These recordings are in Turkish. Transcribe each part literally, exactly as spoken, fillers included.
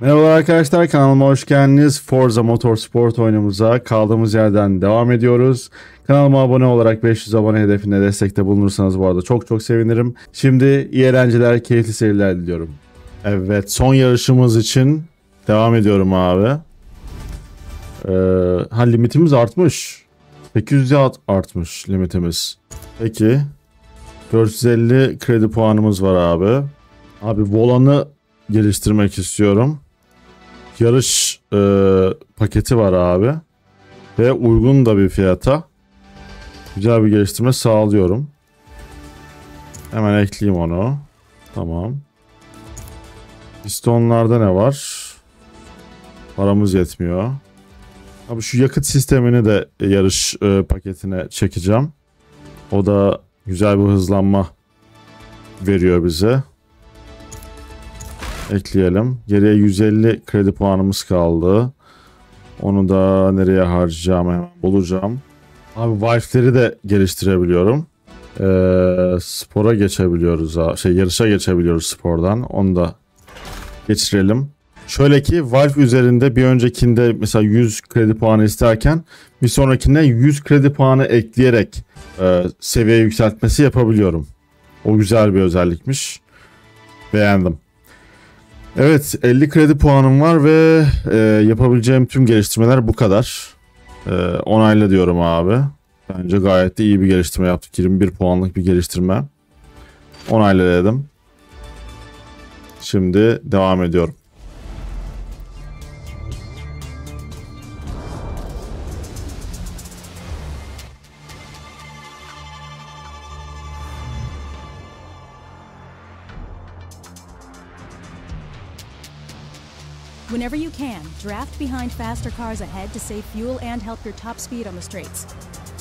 Merhabalar arkadaşlar, kanalıma hoş geldiniz. Forza Motorsport oyunumuza kaldığımız yerden devam ediyoruz. Kanalıma abone olarak beş yüz abone hedefine destekte bulunursanız bu arada çok çok sevinirim. Şimdi iyi eğlenceler, keyifli seyirler diliyorum. Evet, son yarışımız için devam ediyorum abi. Ee, ha, limitimiz artmış. sekiz yüze artmış limitimiz. Peki. dört yüz elli kredi puanımız var abi. Abi volanı geliştirmek istiyorum. Yarış e, paketi var abi. Ve uygun da bir fiyata. Güzel bir geliştirme sağlıyorum. Hemen ekleyeyim onu. Tamam. Pistonlarda ne var? Paramız yetmiyor. Abi şu yakıt sistemini de yarış e, paketine çekeceğim. O da güzel bir hızlanma veriyor bize. Ekleyelim. Geriye yüz elli kredi puanımız kaldı. Onu da nereye harcayacağım hemen bulacağım. Abi valfleri de geliştirebiliyorum. Ee, spora geçebiliyoruz. Şey, yarışa geçebiliyoruz spordan. Onu da geçirelim. Şöyle ki valve üzerinde bir öncekinde mesela yüz kredi puanı isterken bir sonrakine yüz kredi puanı ekleyerek e, seviye yükseltmesi yapabiliyorum. O güzel bir özellikmiş. Beğendim. Evet, elli kredi puanım var ve e, yapabileceğim tüm geliştirmeler bu kadar. E, onayla diyorum abi. Bence gayet de iyi bir geliştirme yaptık. yirmi bir puanlık bir geliştirme. Onayla dedim. Şimdi devam ediyorum. Whenever you can, draft behind faster cars ahead to save fuel and help your top speed on the straights.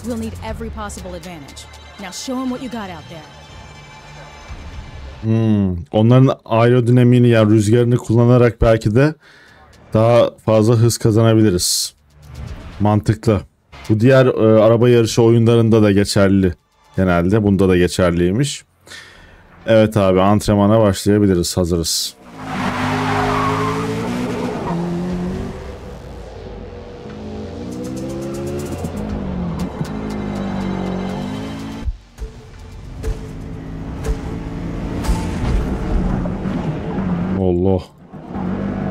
We'll need every possible advantage. Now show them what you got out there. Hmm, onların aerodinamiğini, yani rüzgarını kullanarak belki de daha fazla hız kazanabiliriz. Mantıklı. Bu diğer e, araba yarışı oyunlarında da geçerli. Genelde bunda da geçerliymiş. Evet abi, antrenmana başlayabiliriz. Hazırız. Allah.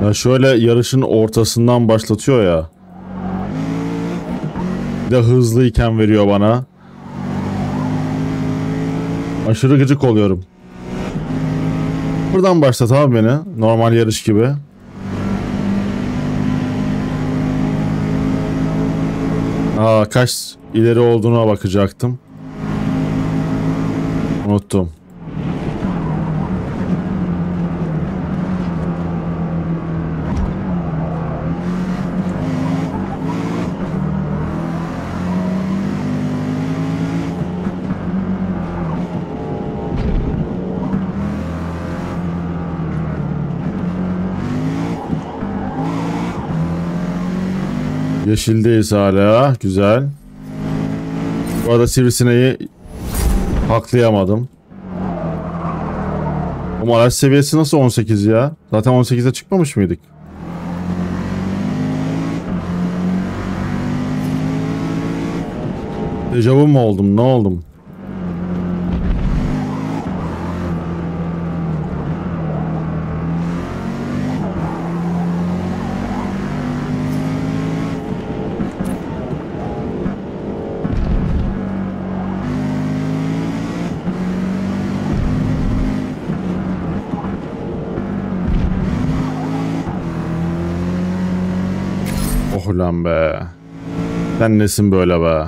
Ya şöyle yarışın ortasından başlatıyor ya. Bir de hızlıyken veriyor bana. Aşırı gıcık oluyorum. Buradan başlat abi beni. Normal yarış gibi. Aa, kaç ileri olduğuna bakacaktım. Unuttum. Yeşildeyiz hala. Güzel. Bu arada sivrisineği haklayamadım. Ama araç seviyesi nasıl on sekiz ya? Zaten on sekize çıkmamış mıydık? Dejavu mu oldum? Ne oldum? Ulan be. Sen nesin böyle be?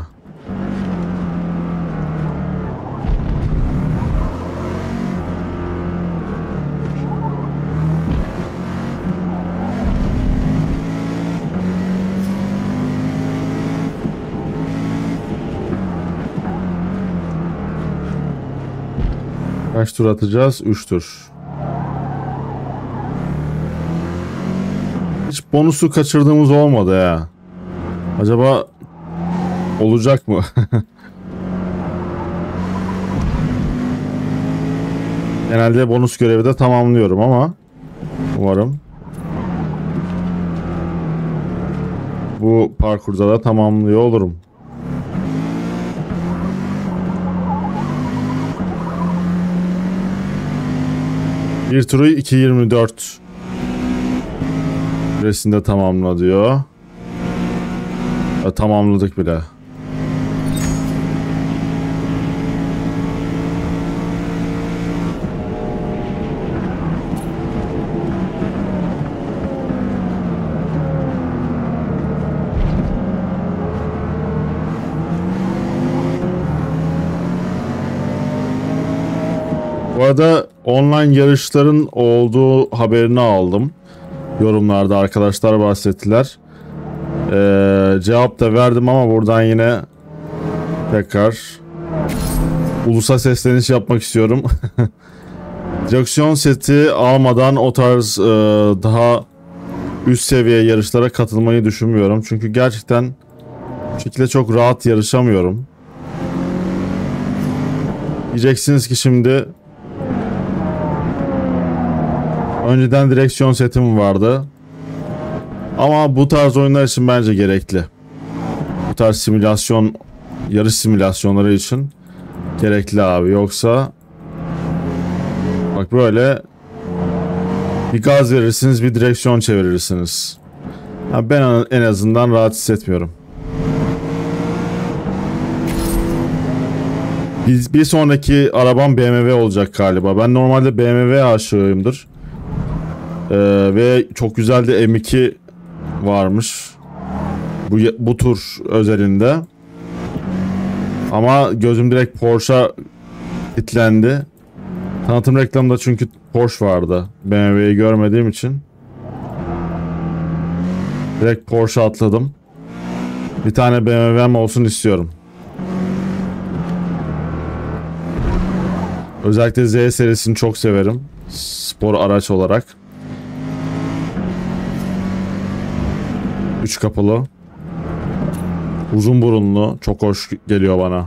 Kaç tur atacağız? üç tur. Hiç bonusu kaçırdığımız olmadı ya. Acaba olacak mı? Genelde bonus görevi de tamamlıyorum ama umarım. bu parkurda da tamamlıyor olurum. Bir turu iki yirmi dört süresinde tamamla diyor. Ya, tamamladık bile. Bu arada online yarışların olduğu haberini aldım. Yorumlarda arkadaşlar bahsettiler. Ee, cevap da verdim ama buradan yine tekrar ulusa sesleniş yapmak istiyorum. Direksiyon seti almadan o tarz e, daha üst seviye yarışlara katılmayı düşünmüyorum. Çünkü gerçekten bu şekilde çok rahat yarışamıyorum. Diyeceksiniz ki şimdi... Önceden direksiyon setim vardı. Ama bu tarz oyunlar için bence gerekli. Bu tarz simülasyon, yarış simülasyonları için gerekli abi. Yoksa bak böyle bir gaz verirsiniz, bir direksiyon çevirirsiniz. Yani ben en azından rahat hissetmiyorum. Bir, bir sonraki arabam B M W olacak galiba. Ben normalde B M W aşığıyımdır. Ee, ve çok güzel de M iki varmış bu, bu tur özelinde. Ama gözüm direkt Porsche'a kilitlendi. Tanıtım reklamında çünkü Porsche vardı. B M W'yi görmediğim için direkt Porsche'a atladım. Bir tane B M W'm olsun istiyorum. Özellikle Z serisini çok severim. Spor araç olarak. Üç kapılı, uzun burunlu, çok hoş geliyor bana.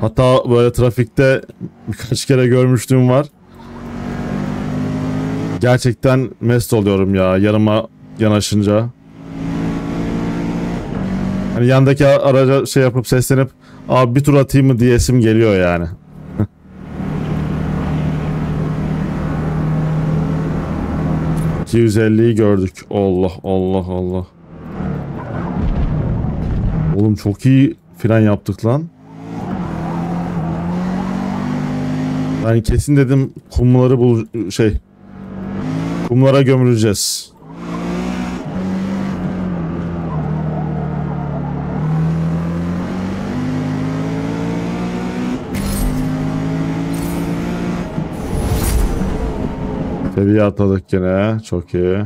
Hatta böyle trafikte birkaç kere görmüştüm var. Gerçekten mest oluyorum ya yanıma yanaşınca. Hani yandaki araca şey yapıp seslenip abi bir tur atayım mı diyesim geliyor yani. iki yüz elliyi gördük. Allah Allah Allah. Oğlum çok iyi fren yaptık lan. Yani kesin dedim kumları bul şey kumlara gömüleceğiz. Seviye atladık yine. Çok iyi.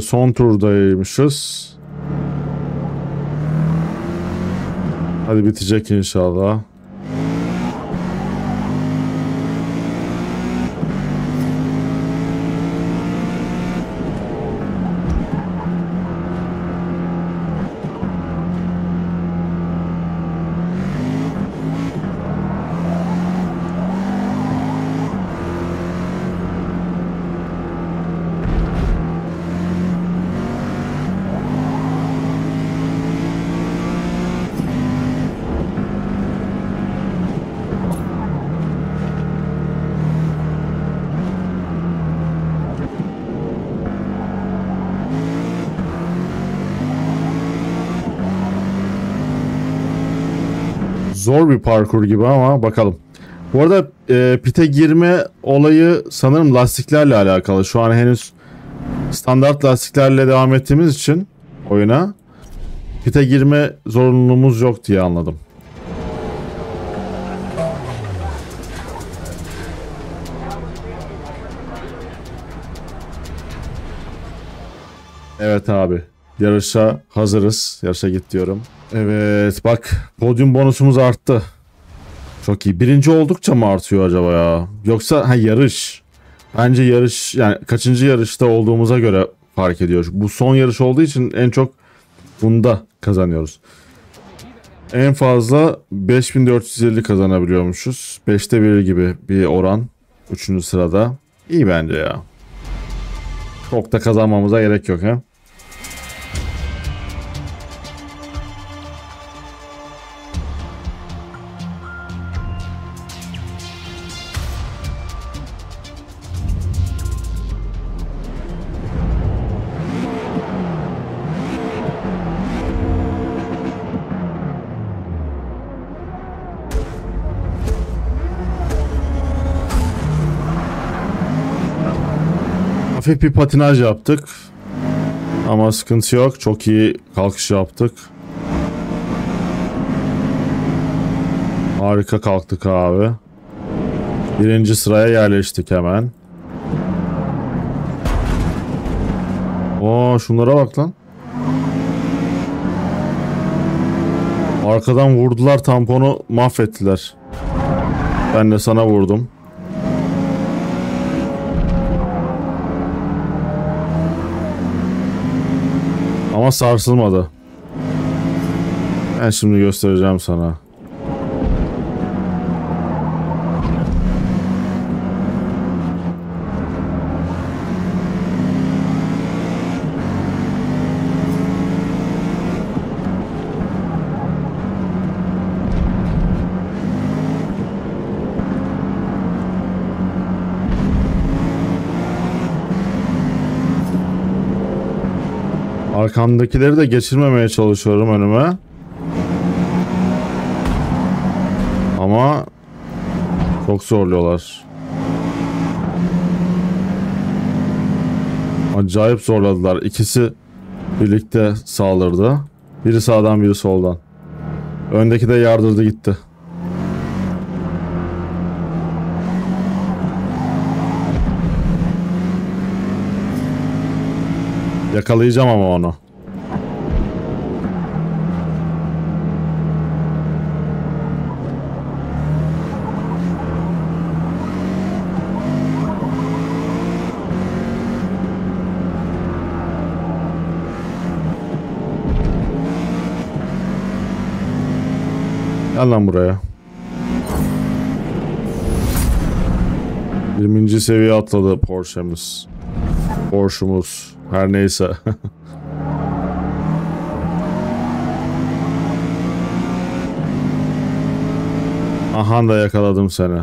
Son turdaymışız. Hadi bitecek inşallah. Zor bir parkur gibi ama bakalım. Bu arada e, pite girme olayı sanırım lastiklerle alakalı. Şu an henüz standart lastiklerle devam ettiğimiz için oyuna pite girme zorunluluğumuz yok diye anladım. Evet abi, yarışa hazırız. Yarışa git diyorum. Evet bak, podyum bonusumuz arttı. Çok iyi. Birinci oldukça mı artıyor acaba ya? Yoksa ha, yarış. Bence yarış, yani kaçıncı yarışta olduğumuza göre fark ediyor. Bu son yarış olduğu için en çok bunda kazanıyoruz. En fazla beş bin dört yüz elli kazanabiliyormuşuz. beşte bir gibi bir oran. Üçüncü sırada. İyi bence ya. Çok da kazanmamıza gerek yok ha. Hafif bir patinaj yaptık ama sıkıntı yok, çok iyi kalkış yaptık. Harika kalktık abi. Birinci sıraya yerleştik hemen. Oo, şunlara bak lan. Arkadan vurdular, tamponu mahvettiler. Ben de sana vurdum. Ama sarsılmadı. Ben şimdi göstereceğim sana. Arkamdakileri de geçirmemeye çalışıyorum önüme. Ama çok zorluyorlar. Acayip zorladılar. İkisi birlikte saldırdı. Biri sağdan, biri soldan. Öndeki de yardırdı gitti. Yakalayacağım ama onu. Gel lan buraya. yirminci seviye atladı Porsche'miz. Porsche'muz. Her neyse. Aha da yakaladım seni.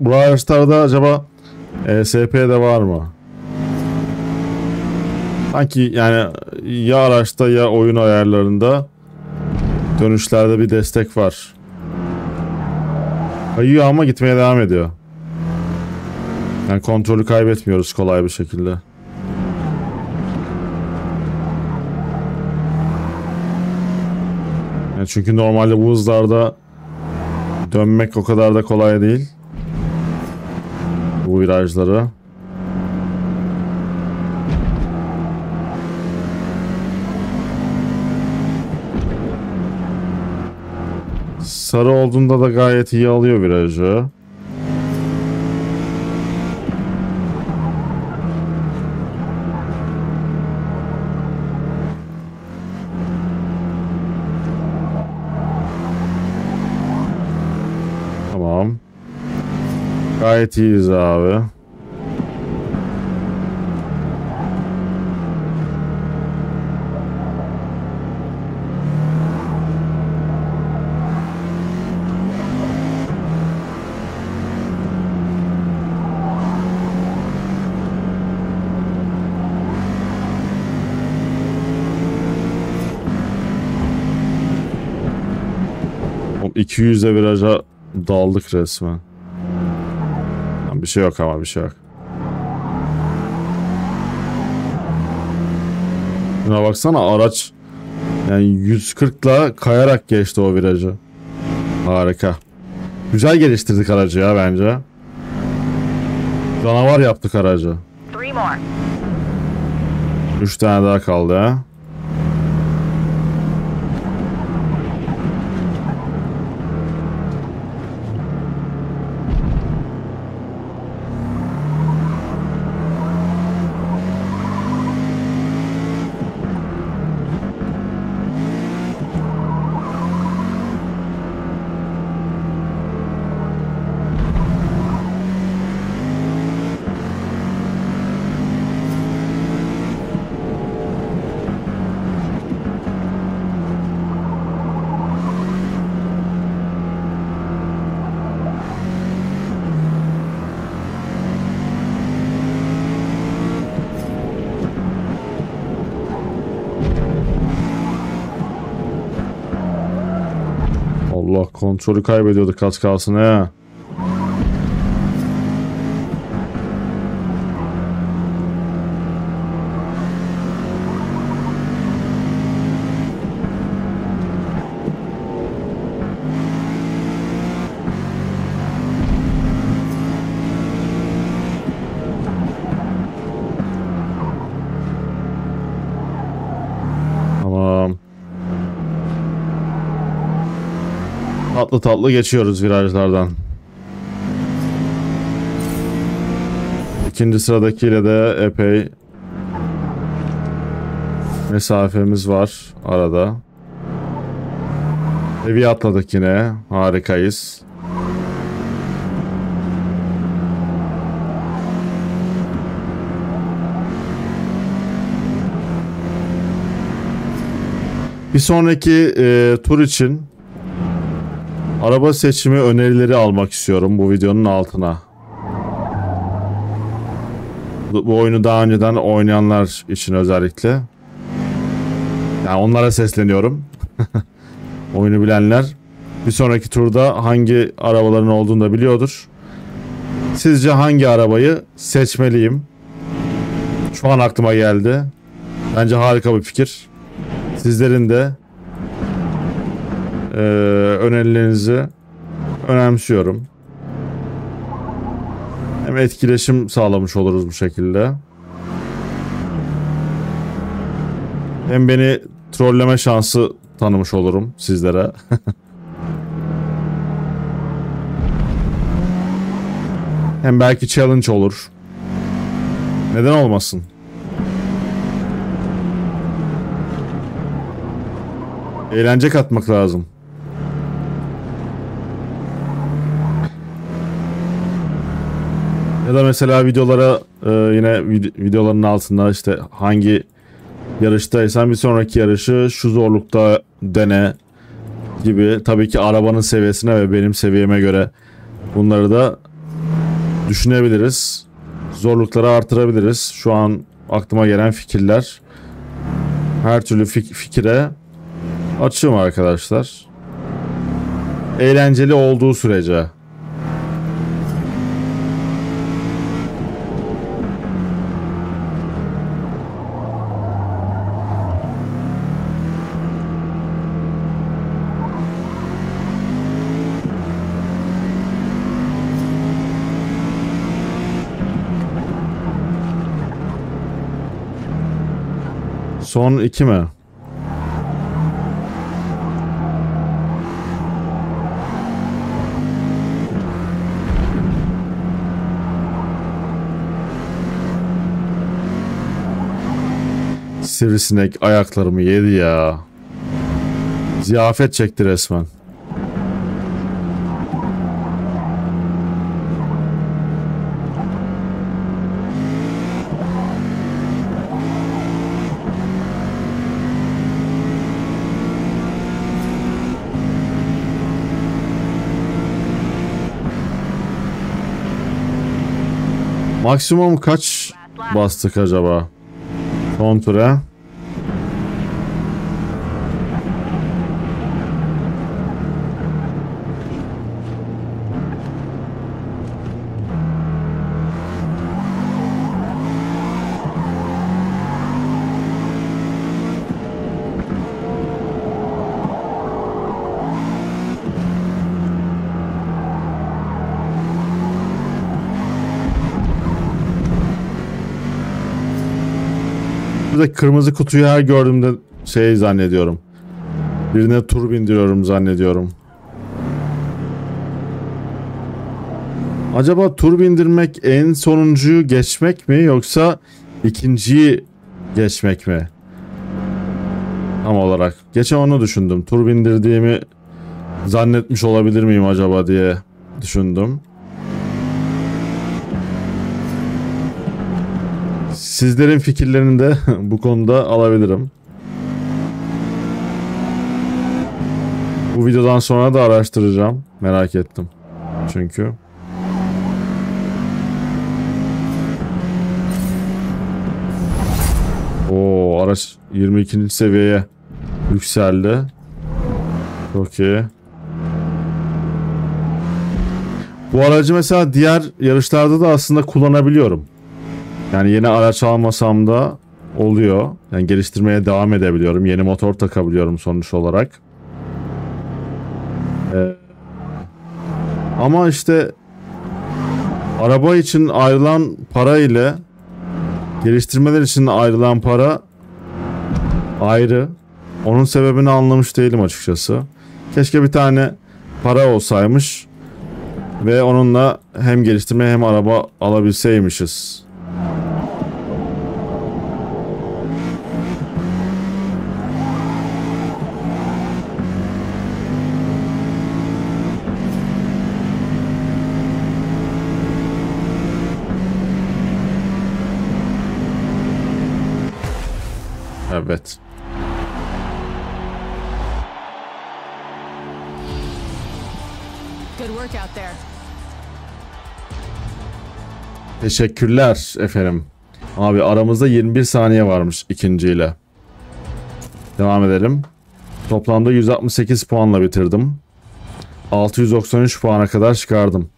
Bu araçlarda acaba E S P'de var mı? Sanki yani ya araçta ya oyun ayarlarında dönüşlerde bir destek var. Kayıyor ama gitmeye devam ediyor. Yani kontrolü kaybetmiyoruz kolay bir şekilde. Yani çünkü normalde bu hızlarda dönmek o kadar da kolay değil. Bu virajları. Sarı olduğunda da gayet iyi alıyor virajı. Gayet iyiyiz abi. iki yüzle viraja daldık resmen. Bir şey yok ama bir şey yok. Buna baksana, araç yani yüz kırkla kayarak geçti o virajı. Harika. Güzel geliştirdik aracı ya bence. Canavar yaptık aracı. Üç tane daha kaldı ha. Allah, kontrolü kaybediyorduk kaç kalsın he. Tatlı tatlı geçiyoruz virajlardan. İkinci sıradakiyle de epey mesafemiz var arada. Evi atladık yine. Harikayız. Bir sonraki e, tur için araba seçimi önerileri almak istiyorum bu videonun altına. Bu, bu oyunu daha önceden oynayanlar için özellikle. Yani onlara sesleniyorum. Oyunu bilenler bir sonraki turda hangi arabaların olduğunu da biliyordur. Sizce hangi arabayı seçmeliyim? Şu an aklıma geldi. Bence harika bir fikir. Sizlerin de Ee, önerilerinizi önemsiyorum. Hem etkileşim sağlamış oluruz bu şekilde. Hem beni trolleme şansı tanımış olurum sizlere. Hem belki challenge olur. Neden olmasın? Eğlence katmak lazım. Ya da mesela videolara e, yine vid videoların altında işte hangi yarıştaysan bir sonraki yarışı şu zorlukta dene gibi, tabii ki arabanın seviyesine ve benim seviyeme göre bunları da düşünebiliriz. Zorlukları artırabiliriz. Şu an aklıma gelen fikirler, her türlü fik fikire açığım arkadaşlar. Eğlenceli olduğu sürece. Son iki mi? Sivrisinek ayaklarımı yedi ya. Ziyafet çekti resmen. Maksimum kaç bastık acaba? Son tura. şuradaki kırmızı kutuyu her gördüğümde şey zannediyorum. Birine tur bindiriyorum zannediyorum. Acaba tur bindirmek en sonuncuyu geçmek mi yoksa ikinciyi geçmek mi? Tam olarak. Geçen onu düşündüm. Tur bindirdiğimi zannetmiş olabilir miyim acaba diye düşündüm. Sizlerin fikirlerini de bu konuda alabilirim. Bu videodan sonra da araştıracağım. Merak ettim. Çünkü. Oo, araç yirmi ikinci seviyeye yükseldi. Çok iyi. Bu aracı mesela diğer yarışlarda da aslında kullanabiliyorum. Yani yeni araç almasam da oluyor. Yani geliştirmeye devam edebiliyorum. Yeni motor takabiliyorum sonuç olarak. Ee, ama işte araba için ayrılan para ile geliştirmeler için ayrılan para ayrı. Onun sebebini anlamış değilim açıkçası. Keşke bir tane para olsaymış ve onunla hem geliştirme hem araba alabilseymişiz. Evet. Teşekkürler efendim. Abi aramızda yirmi bir saniye varmış ikinciyle. Devam edelim. Toplamda yüz altmış sekiz puanla bitirdim. altı yüz doksan üç puana kadar çıkardım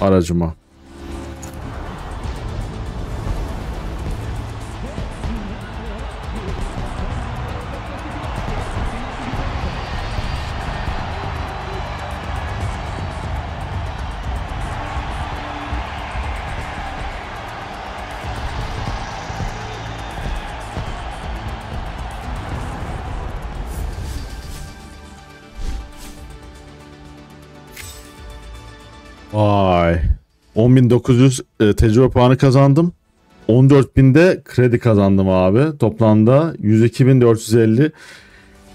aracıma. Vay. on bin dokuz yüz tecrübe puanı kazandım. on dört binde kredi kazandım abi. Toplamda yüz iki bin dört yüz elli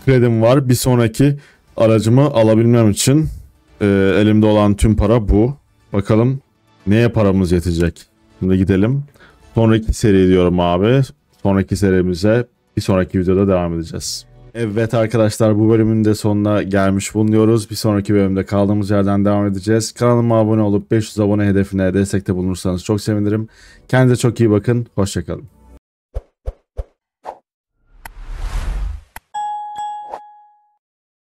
kredim var. Bir sonraki aracımı alabilmem için e, elimde olan tüm para bu. Bakalım neye paramız yetecek. Şimdi gidelim. Sonraki seri diyorum abi. Sonraki serimize bir sonraki videoda devam edeceğiz. Evet arkadaşlar, bu bölümün de sonuna gelmiş bulunuyoruz. Bir sonraki bölümde kaldığımız yerden devam edeceğiz. Kanalıma abone olup beş yüz abone hedefine destekte bulunursanız çok sevinirim. Kendinize çok iyi bakın. Hoşçakalın.